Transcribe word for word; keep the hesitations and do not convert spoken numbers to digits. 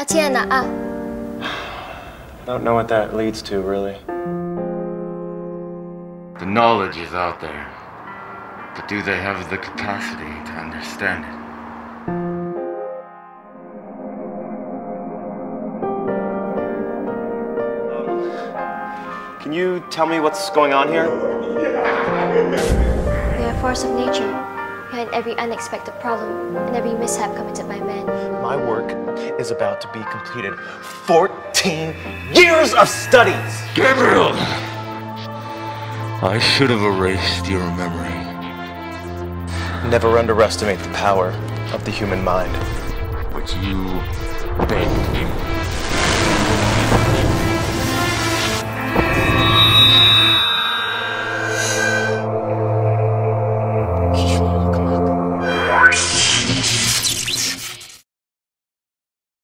啊，亲爱的啊。I don't know what that leads to, really. The knowledge is out there, but do they have the capacity to understand it? Can you tell me what's going on here? They are force of nature, behind every unexpected problem and every mishap committed by man. My work is about to be completed. Fourteen years of studies! Gabriel! I should have erased your memory. Never underestimate the power of the human mind. But you begged me.